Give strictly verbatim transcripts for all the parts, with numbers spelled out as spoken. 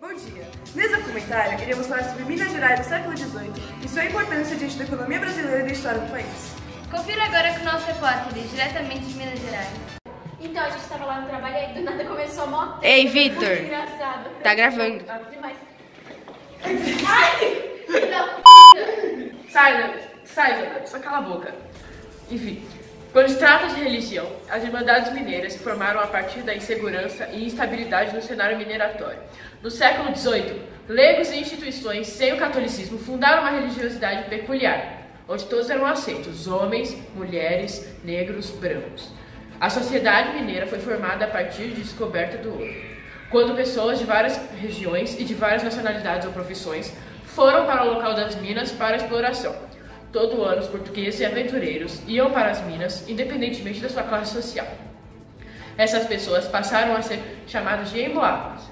Bom dia! Nesse documentário, iremos falar sobre Minas Gerais do século dezoito e sua importância diante da economia brasileira e da história do país. Confira agora com o nosso repórter, diretamente de Minas Gerais. Então, a gente estava lá no trabalho e aí do nada começou a moto. Ei, Vitor! Engraçado. Tá gravando. Ah, demais. Ai! Não. Sai, né? Sai, né? Só cala a boca. Enfim, quando se trata de religião, as Irmandades Mineiras se formaram a partir da insegurança e instabilidade no cenário mineratório. No século dezoito, leigos e instituições sem o catolicismo fundaram uma religiosidade peculiar, onde todos eram aceitos, homens, mulheres, negros, brancos. A sociedade mineira foi formada a partir de descoberta do ouro, quando pessoas de várias regiões e de várias nacionalidades ou profissões foram para o local das minas para exploração. Todo ano, os portugueses e aventureiros iam para as minas, independentemente da sua classe social. Essas pessoas passaram a ser chamadas de emboabas,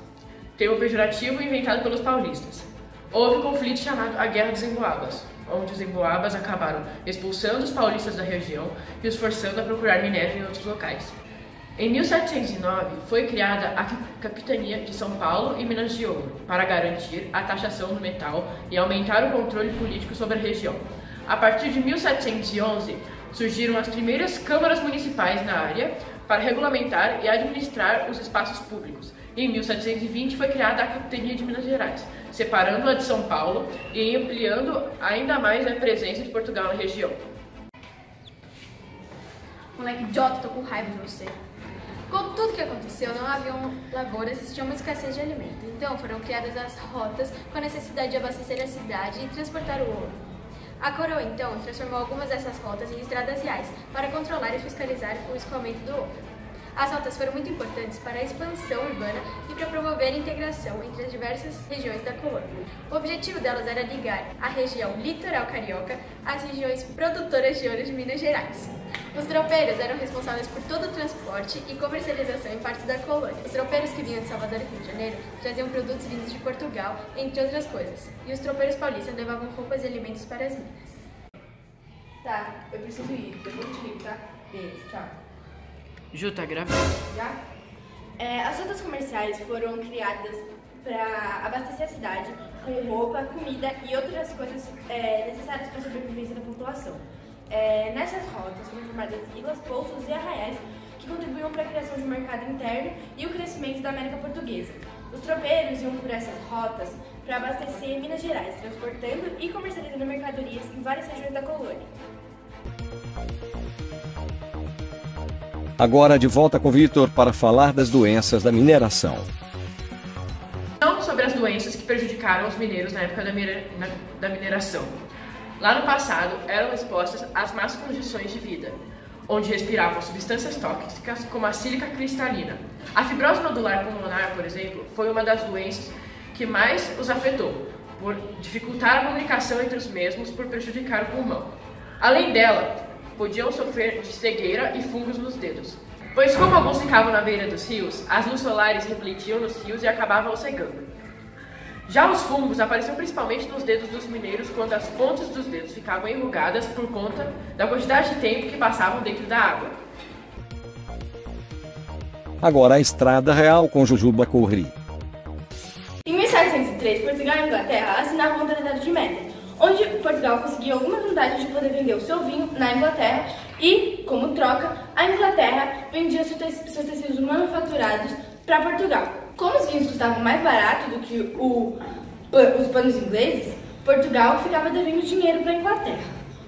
termo pejorativo inventado pelos paulistas. Houve um conflito chamado a Guerra dos Emboabas, onde os emboabas acabaram expulsando os paulistas da região e os forçando a procurar minério em outros locais. Em mil setecentos e nove, foi criada a Capitania de São Paulo e Minas de Ouro para garantir a taxação do metal e aumentar o controle político sobre a região. A partir de mil setecentos e onze, surgiram as primeiras câmaras municipais na área para regulamentar e administrar os espaços públicos. Em mil setecentos e vinte, foi criada a Capitania de Minas Gerais, separando-a de São Paulo e ampliando ainda mais a presença de Portugal na região. Moleque idiota, tô com raiva de você. Com tudo que aconteceu, não havia lavouras, existia uma escassez de alimento. Então foram criadas as rotas com a necessidade de abastecer a cidade e transportar o ouro. A coroa, então, transformou algumas dessas rotas em estradas reais para controlar e fiscalizar o escoamento do ouro. As rotas foram muito importantes para a expansão urbana e para promover a integração entre as diversas regiões da colônia. O objetivo delas era ligar a região litoral carioca às regiões produtoras de ouro de Minas Gerais. Os tropeiros eram responsáveis por todo o transporte e comercialização em partes da colônia. Os tropeiros que vinham de Salvador e Rio de Janeiro traziam produtos vindos de Portugal, entre outras coisas. E os tropeiros paulistas levavam roupas e alimentos para as minas. Tá, eu preciso ir. Eu vou te ligar, tá? Beijo, tchau. Ju, tá gravando? Já? É, as rotas comerciais foram criadas para abastecer a cidade com roupa, comida e outras coisas é, necessárias para a sobrevivência da população. É, nessas rotas foram formadas vilas, poços e arraiais que contribuíam para a criação de um mercado interno e o crescimento da América Portuguesa. Os tropeiros iam por essas rotas para abastecer Minas Gerais, transportando e comercializando mercadorias em várias regiões da colônia. Agora de volta com o Vitor para falar das doenças da mineração. Então, sobre as doenças que prejudicaram os mineiros na época da, minera... na... da mineração. Lá no passado, eram expostas às más condições de vida, onde respiravam substâncias tóxicas como a sílica cristalina. A fibrose nodular pulmonar, por exemplo, foi uma das doenças que mais os afetou, por dificultar a comunicação entre os mesmos por prejudicar o pulmão. Além dela, podiam sofrer de cegueira e fungos nos dedos, pois como alguns ficavam na beira dos rios, as luzes solares refletiam nos rios e acabavam cegando. Já os fungos apareciam principalmente nos dedos dos mineiros quando as pontas dos dedos ficavam enrugadas por conta da quantidade de tempo que passavam dentro da água. Agora a Estrada Real com Jujuba Corri. Em mil setecentos e três, Portugal e Inglaterra assinavam o Tratado de Médici, onde Portugal conseguiu alguma vantagem de poder vender o seu vinho na Inglaterra e, como troca, a Inglaterra vendia seus tecidos manufaturados para Portugal. Como os vinhos custavam mais barato do que o, os panos ingleses, Portugal ficava devendo dinheiro para a Inglaterra.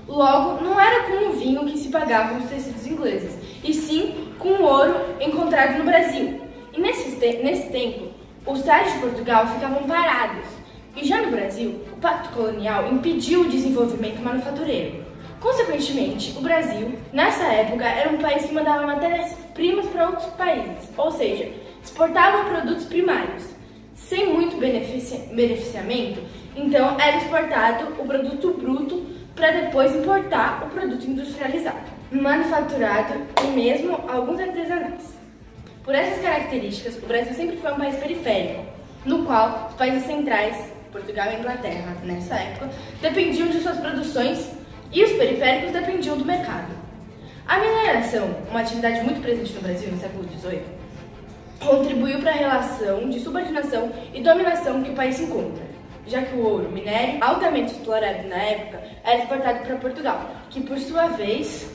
Logo, não era com o vinho que se pagavam os tecidos ingleses, e sim com o ouro encontrado no Brasil. E nesse, te nesse tempo, os trajes de Portugal ficavam parados. E já no Brasil, o Pacto Colonial impediu o desenvolvimento manufatureiro. Consequentemente, o Brasil, nessa época, era um país que mandava matérias-primas para outros países, ou seja, exportava produtos primários. Sem muito beneficiamento, então era exportado o produto bruto para depois importar o produto industrializado, manufaturado e mesmo alguns artesanais. Por essas características, o Brasil sempre foi um país periférico, no qual os países centrais Portugal e Inglaterra, nessa época, dependiam de suas produções e os periféricos dependiam do mercado. A mineração, uma atividade muito presente no Brasil no século dezoito, contribuiu para a relação de subordinação e dominação que o país se encontra, já que o ouro, minério altamente explorado na época, era exportado para Portugal, que por sua vez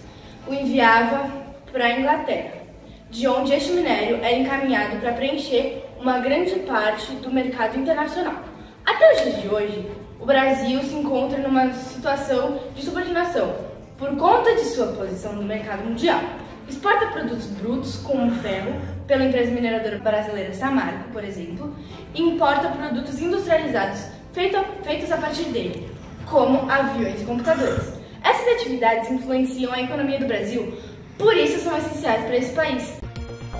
o enviava para a Inglaterra, de onde este minério era encaminhado para preencher uma grande parte do mercado internacional. Até os dias de hoje, o Brasil se encontra numa situação de subordinação por conta de sua posição no mercado mundial. Exporta produtos brutos, como ferro, pela empresa mineradora brasileira Samarco, por exemplo, e importa produtos industrializados feito, feitos a partir dele, como aviões e computadores. Essas atividades influenciam a economia do Brasil, por isso são essenciais para esse país.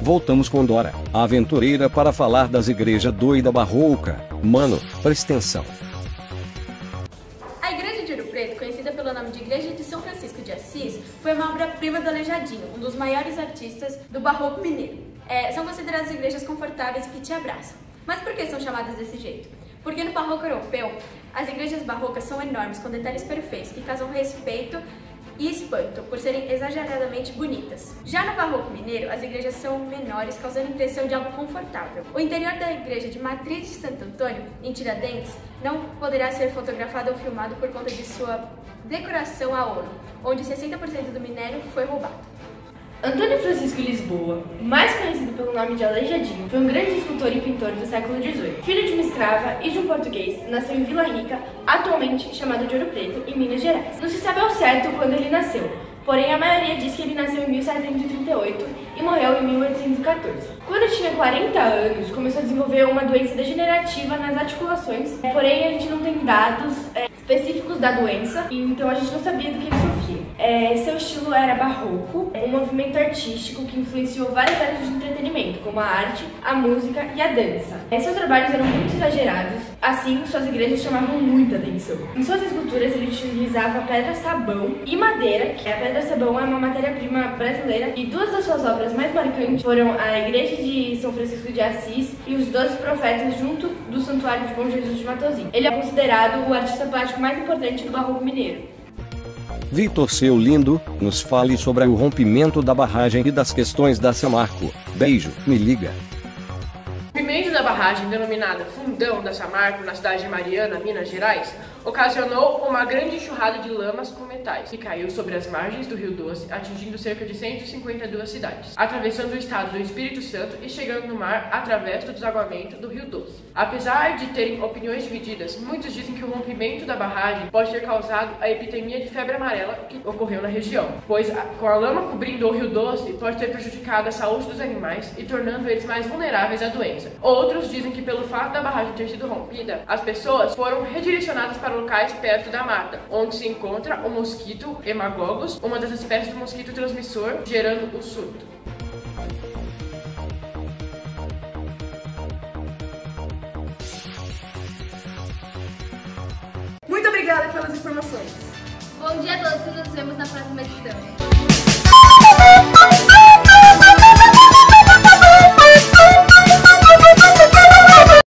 Voltamos com Dora, a aventureira, para falar das igrejas doida barroca. Mano, presta atenção. A igreja de Ouro Preto, conhecida pelo nome de Igreja de São Francisco de Assis, foi uma obra-prima do Aleijadinho, um dos maiores artistas do barroco mineiro. É, são consideradas igrejas confortáveis que te abraçam. Mas por que são chamadas desse jeito? Porque no barroco europeu, as igrejas barrocas são enormes, com detalhes perfeitos, que causam respeito e espanto, por serem exageradamente bonitas. Já no barroco mineiro, as igrejas são menores, causando a impressão de algo confortável. O interior da igreja de Matriz de Santo Antônio, em Tiradentes, não poderá ser fotografado ou filmado por conta de sua decoração a ouro, onde sessenta por cento do minério foi roubado. Antônio Francisco Lisboa, mais conhecido pelo nome de Aleijadinho, foi um grande escultor e pintor do século dezoito. Filho de uma escrava e de um português, nasceu em Vila Rica, atualmente chamado de Ouro Preto, em Minas Gerais. Não se sabe ao certo quando ele nasceu, porém a maioria diz que ele nasceu em mil setecentos e trinta e oito e morreu em mil oitocentos e quatorze. Quando tinha quarenta anos, começou a desenvolver uma doença degenerativa nas articulações, porém a gente não tem dados é, específicos da doença, então a gente não sabia do que ele sofria. É, seu estilo era barroco, um movimento artístico que influenciou várias áreas de entretenimento, como a arte, a música e a dança. É, seus trabalhos eram muito exagerados, assim suas igrejas chamavam muita atenção. Em suas esculturas ele utilizava pedra-sabão e madeira, que a pedra-sabão é uma matéria-prima brasileira, e duas das suas obras mais marcantes foram a Igreja de São Francisco de Assis e os Doze Profetas junto do Santuário de Bom Jesus de Matozinho. Ele é considerado o artista plástico mais importante do barroco mineiro. Vitor, seu lindo, nos fale sobre o rompimento da barragem e das questões da Samarco. Beijo, me liga. O rompimento da barragem, denominada Fundão da Samarco, na cidade de Mariana, Minas Gerais, ocasionou uma grande enxurrada de lamas com metais, que caiu sobre as margens do Rio Doce, atingindo cerca de cento e cinquenta e duas cidades, atravessando o estado do Espírito Santo e chegando no mar através do desaguamento do Rio Doce. Apesar de terem opiniões divididas, muitos dizem que o rompimento da barragem pode ter causado a epidemia de febre amarela que ocorreu na região, pois com a lama cobrindo o Rio Doce pode ter prejudicado a saúde dos animais e tornando eles mais vulneráveis à doença. Outros dizem que pelo fato da barragem ter sido rompida, as pessoas foram redirecionadas para locais perto da mata, onde se encontra o mosquito Hemagogus, uma das espécies do mosquito transmissor, gerando o surto. Muito obrigada pelas informações. Bom dia a todos e nos vemos na próxima edição.